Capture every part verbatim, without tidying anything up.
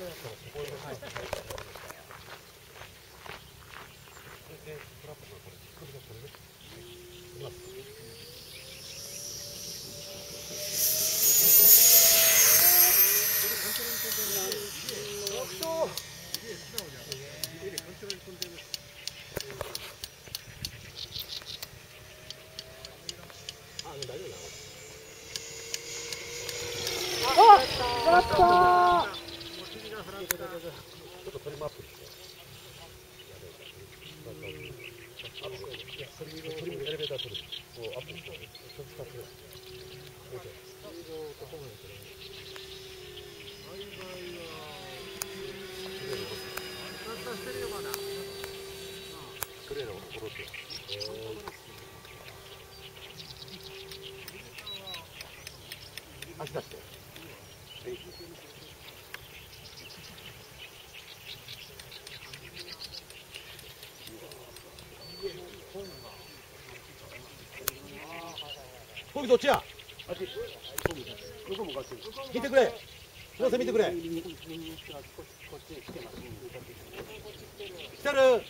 足出して。僕どっちや。見てくれ。皆さん見てくれ。来てる。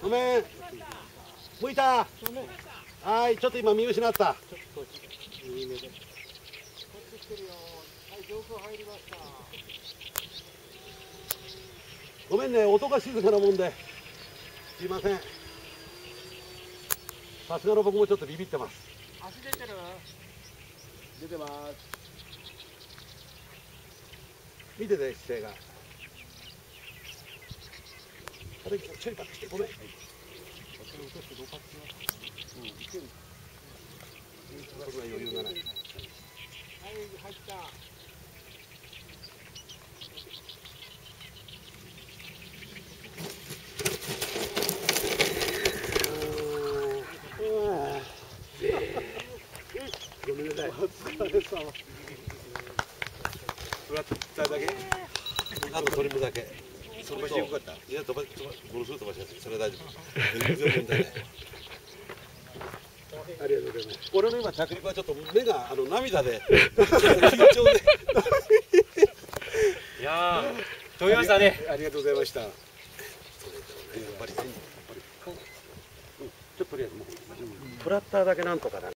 ごめん。向いた。はい、ちょっと今見失った。 ごめんね、音が静かなもんで、すいません。さすがの僕もちょっとビビってます。足出てる？出てます。見てて、姿勢が。あれ、ちょいバックして、ごめん。こっちに落としてどうかって言います。うん、いける。そんな余裕がない。 はい、入った。ごめんなさい。お疲れ様。フラットだけ。あとトリムだけ。それよかった。いや、飛ば、ものすごい飛ばしやすい。それ大丈夫。全然問題ない。 ありがとうございます。俺の今着陸はちょっと目があの涙で緊張で。いやー、飛びましたね。ありがとうございました。やっぱり、やっぱり、ちょっととりあえずもうフラッターだけなんとかだね。